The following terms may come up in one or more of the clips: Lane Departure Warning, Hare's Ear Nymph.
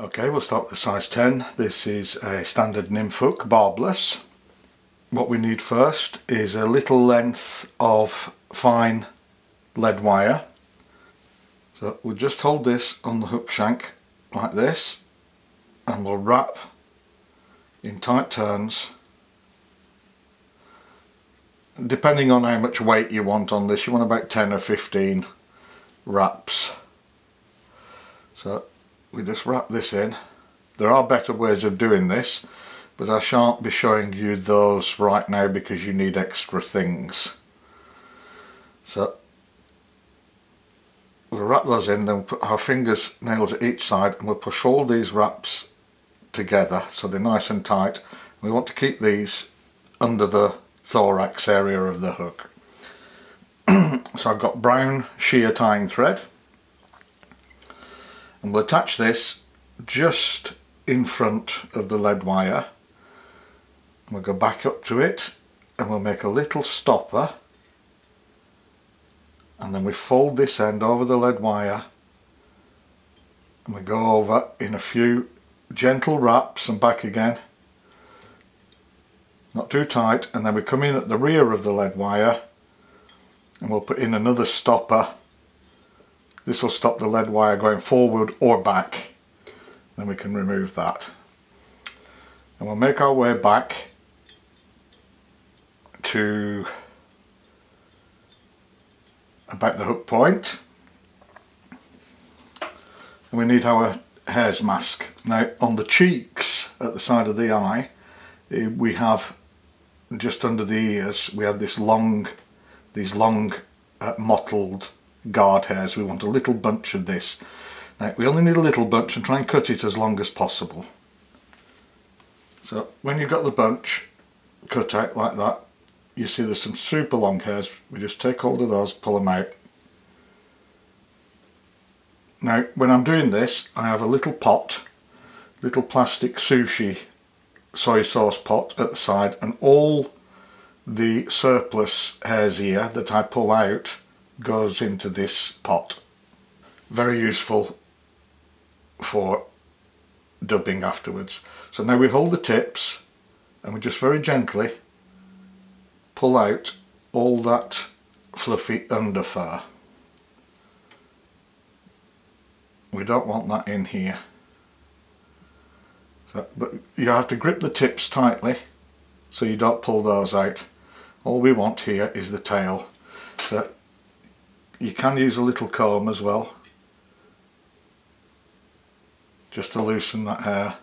Okay, we'll start with the size 10. This is a standard nymph hook, barbless. What we need first is a little length of fine lead wire. So we'll just hold this on the hook shank like this, and we'll wrap in tight turns. Depending on how much weight you want on this, you want about 10 or 15 wraps. So we just wrap this in. There are better ways of doing this, but I shan't be showing you those right now because you need extra things. So we'll wrap those in, then we'll put our fingernails at each side, and we'll push all these wraps together so they're nice and tight. We want to keep these under the thorax area of the hook. So I've got brown sheer tying thread, and we'll attach this just in front of the lead wire. We'll go back up to it, and we'll make a little stopper, and then we fold this end over the lead wire, and we go over in a few gentle wraps and back again, not too tight, and then we come in at the rear of the lead wire, and we'll put in another stopper. This will stop the lead wire going forward or back. Then we can remove that, and we'll make our way back to about the hook point, and we need our hare's mask. Now on the cheeks at the side of the eye, we have just under the ears, we have this long mottled guard hairs. We want a little bunch of this. Now we only need a little bunch, and try and cut it as long as possible. So when you've got the bunch cut out like that, you see there's some super long hairs. We just take hold of those, pull them out. Now when I'm doing this, I have a little pot, little plastic sushi soy sauce pot at the side, and all the surplus hare's ear that I pull out goes into this pot. Very useful for dubbing afterwards. So now we hold the tips, and we just very gently pull out all that fluffy under fur. We don't want that in here. So, but you have to grip the tips tightly so you don't pull those out. All we want here is the tail. So you can use a little comb as well, just to loosen that hair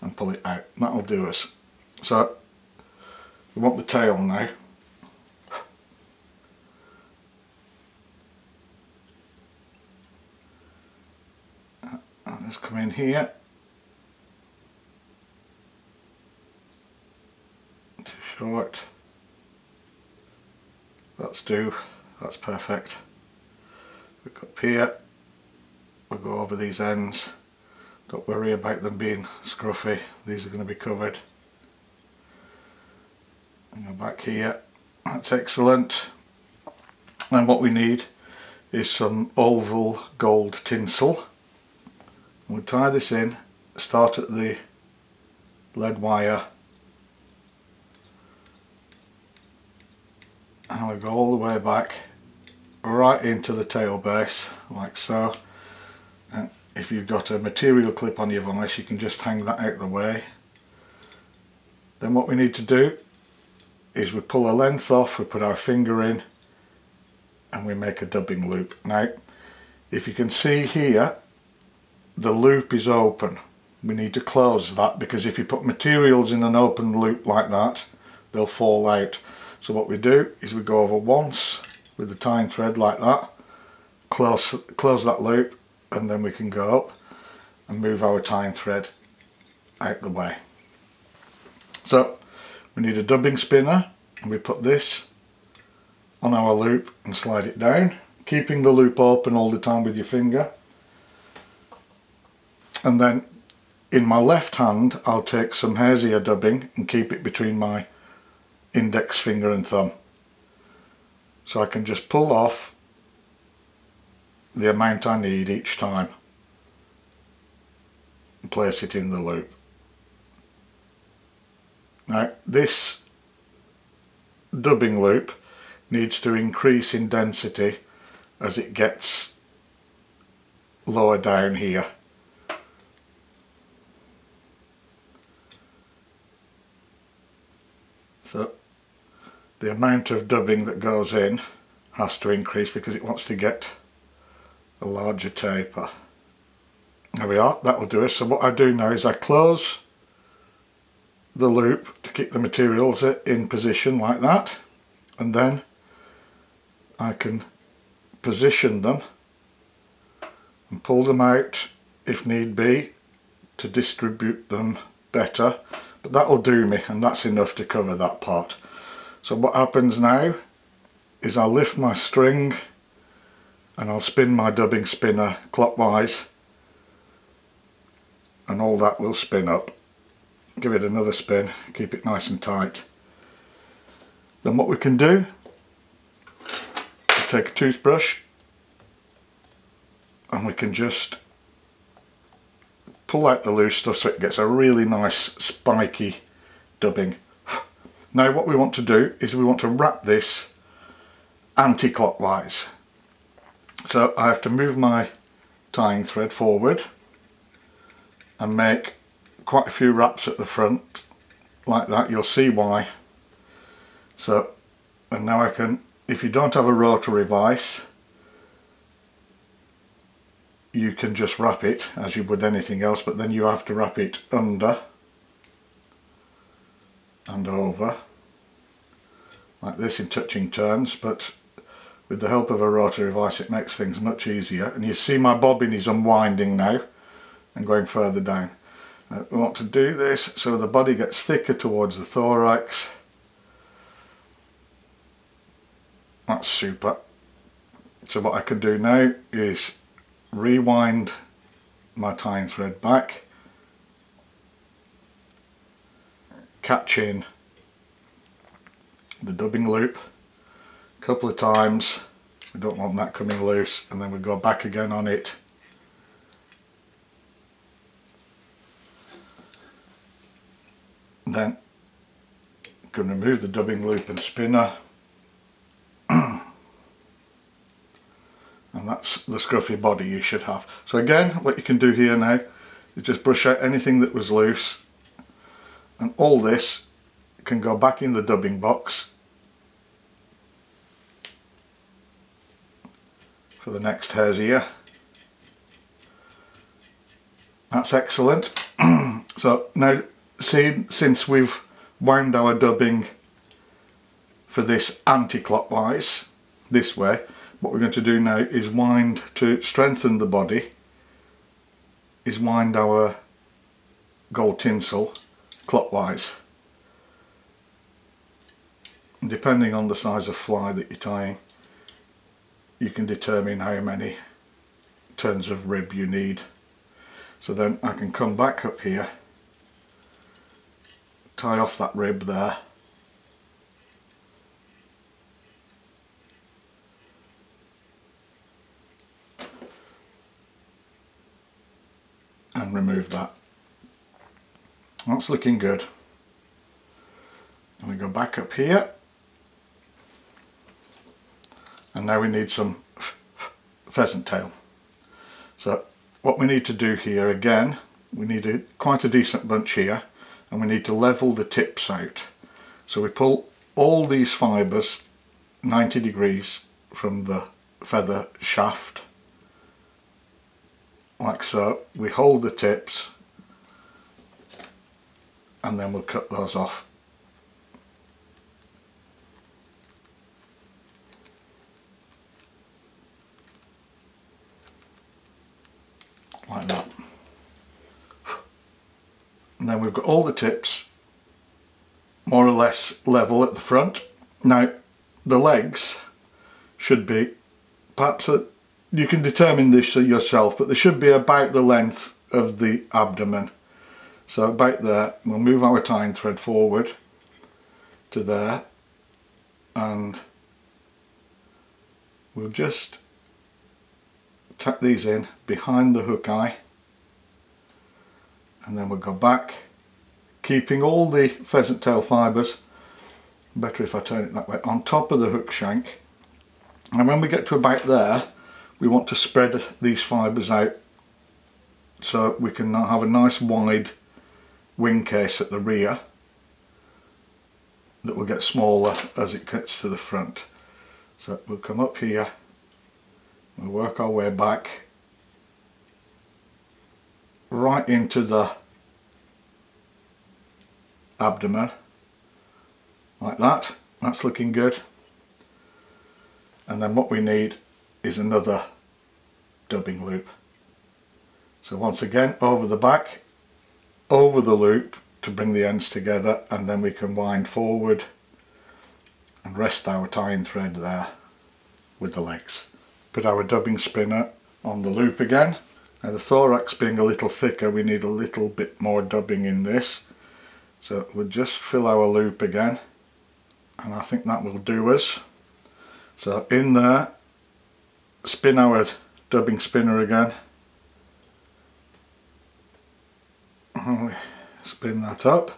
and pull it out. And that'll do us. So we want the tail now. I'll just come in here to short. That's due. That's perfect. We go up here. We'll go over these ends. Don't worry about them being scruffy, these are going to be covered. And go back here, that's excellent. And what we need is some oval gold tinsel. And we'll tie this in, start at the lead wire, and we'll go all the way back right into the tail base, like so. And if you've got a material clip on your vise, you can just hang that out the way. Then what we need to do is we pull a length off, we put our finger in, and we make a dubbing loop. Now, if you can see here, the loop is open. We need to close that, because if you put materials in an open loop like that, they'll fall out. So what we do is we go over once with the tying thread like that, close that loop, and then we can go up and move our tying thread out the way. So we need a dubbing spinner, and we put this on our loop and slide it down, keeping the loop open all the time with your finger. And then in my left hand, I'll take some hare's ear dubbing and keep it between my index finger and thumb. So I can just pull off the amount I need each time. place it in the loop. Now this dubbing loop needs to increase in density as it gets lower down here. So the amount of dubbing that goes in has to increase because it wants to get a larger taper. There we are, that will do it. So what I do now is I close the loop to keep the materials in position like that, and then I can position them and pull them out if need be to distribute them better, but that will do me, and that's enough to cover that part. So what happens now is I lift my string and I'll spin my dubbing spinner clockwise, and all that will spin up. Give it another spin, keep it nice and tight. Then what we can do is take a toothbrush and we can just pull out the loose stuff so it gets a really nice spiky dubbing. Now what we want to do is we want to wrap this anti-clockwise. So I have to move my tying thread forward and make quite a few wraps at the front like that. You'll see why. So, and now I can, if you don't have a rotary vice, you can just wrap it as you would anything else, but then you have to wrap it under and over like this in touching turns, but with the help of a rotary vice it makes things much easier. And you see my bobbin is unwinding now and going further down. We want to do this so the body gets thicker towards the thorax. That's super. So what I can do now is rewind my tying thread back, catch in the dubbing loop a couple of times. We don't want that coming loose, and then we go back again on it. Then you can remove the dubbing loop and spinner, and that's the scruffy body you should have. So again, what you can do here now is just brush out anything that was loose, and all this can go back in the dubbing box for the next hare's ear. That's excellent. So now, see, since we've wound our dubbing for this anti-clockwise this way, what we're going to do now is wind, to strengthen the body, is wind our gold tinsel clockwise, and depending on the size of fly that you're tying, you can determine how many turns of rib you need. So then I can come back up here, tie off that rib there, and remove that. That's looking good. And we go back up here, and now we need some pheasant tail. So what we need to do here again, we need quite a decent bunch here, and we need to level the tips out. So we pull all these fibres 90 degrees from the feather shaft, like so. We hold the tips, and then we'll cut those off. Like that. And then we've got all the tips more or less level at the front. Now the legs should be, perhaps you can determine this yourself, but they should be about the length of the abdomen. So about there, we'll move our tying thread forward to there, and we'll just tuck these in behind the hook eye and then we'll go back, keeping all the pheasant tail fibres, better if I turn it that way, on top of the hook shank. And when we get to about there, we want to spread these fibres out so we can now have a nice wide wing case at the rear that will get smaller as it gets to the front. So we'll come up here, we'll work our way back right into the abdomen like that. That's looking good. And then what we need is another dubbing loop. So once again, over the back, over the loop to bring the ends together, and then we can wind forward and rest our tying thread there with the legs. Put our dubbing spinner on the loop again. Now the thorax being a little thicker, we need a little bit more dubbing in this. So we'll just fill our loop again, and I think that will do us. So in there, spin our dubbing spinner again. And we spin that up.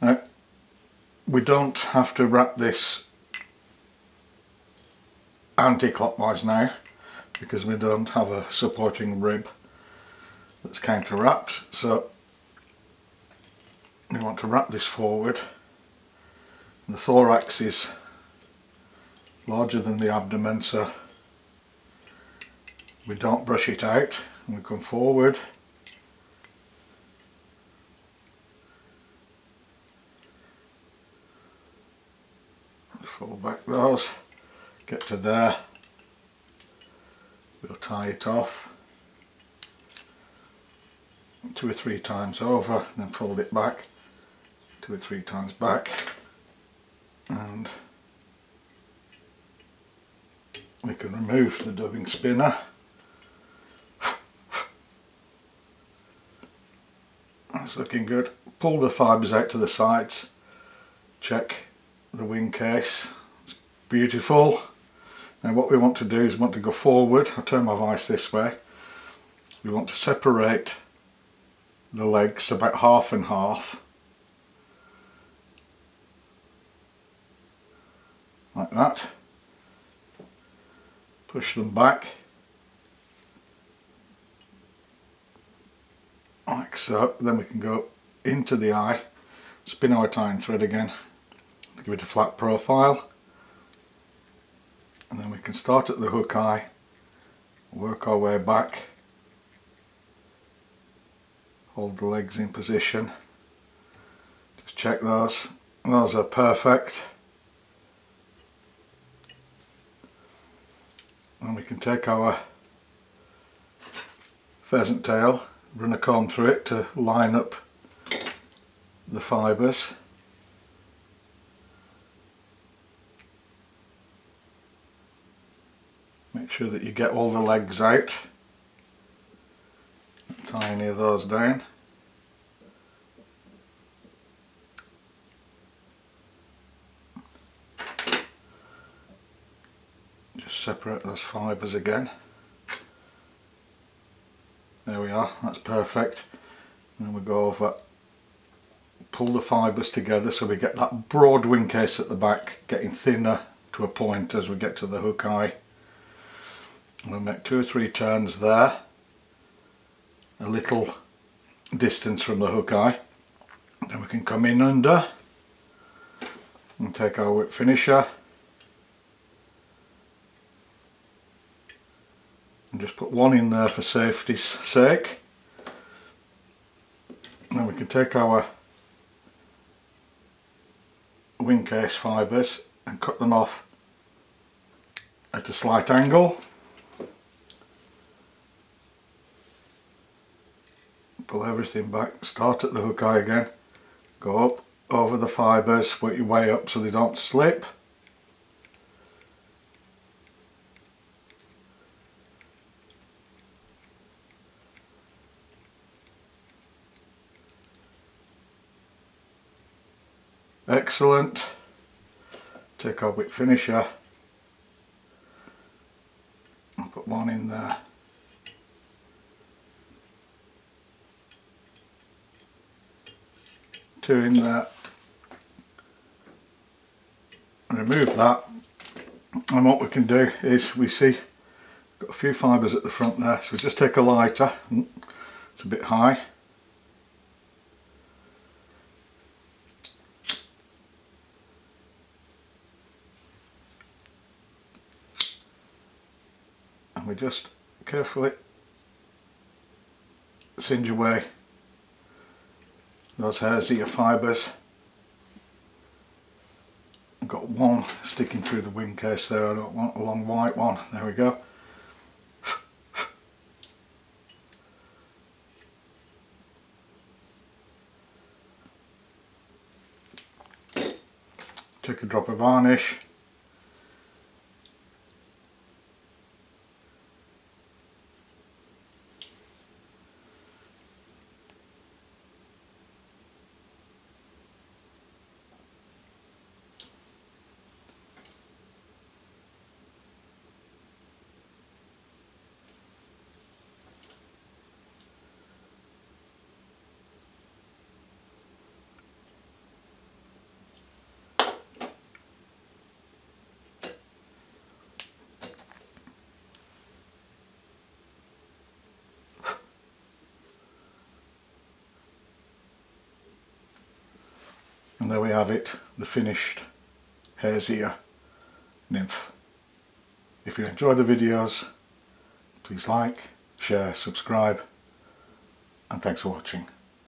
Now, we don't have to wrap this anti-clockwise now, because we don't have a supporting rib that's counter wrapped. So we want to wrap this forward. The thorax is larger than the abdomen, so we don't brush it out. We come forward, fold back those, get to there, we'll tie it off 2 or 3 times over, then fold it back 2 or 3 times back, and we can remove the dubbing spinner. That's looking good. Pull the fibres out to the sides, check the wing case, it's beautiful. Now what we want to do is we want to go forward. I'll turn my vise this way. We want to separate the legs about half and half, like that. Push them back, like so. Then we can go into the eye, spin our tying thread again, give it a flat profile, and then we can start at the hook eye, work our way back, hold the legs in position, just check those. Those are perfect. And we can take our pheasant tail, run a comb through it to line up the fibres. Make sure that you get all the legs out. Tie any of those down. Just separate those fibres again. There we are, that's perfect. And then we go over, pull the fibres together so we get that broad wing case at the back, getting thinner to a point as we get to the hook eye. And we'll make 2 or 3 turns there, a little distance from the hook eye. Then we can come in under and take our whip finisher and just put one in there for safety's sake. Then we can take our wing case fibres and cut them off at a slight angle. Pull everything back, start at the hook eye again, go up over the fibres, work your way up so they don't slip. Excellent. Take our whip finisher and put one in there. doing that. Remove that, and what we can do is we see got a few fibres at the front there, so we just take a lighter, it's a bit high, and we just carefully singe away those hare's ear fibres. I've got one sticking through the wing case there, I don't want a long white one, there we go. Take a drop of varnish. And there we have it, the finished hare's ear nymph. If you enjoy the videos, please like, share, subscribe, and thanks for watching.